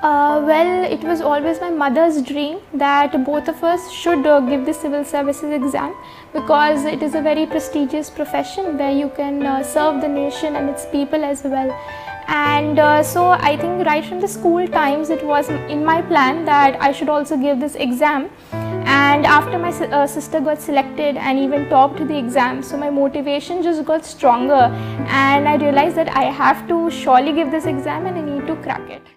Well, it was always my mother's dream that both of us should give the civil services exam, because it is a very prestigious profession where you can serve the nation and its people as well. And so I think right from the school times it was in my plan that I should also give this exam. And after my sister got selected and even topped the exam, so my motivation just got stronger and I realized that I have to surely give this exam and I need to crack it.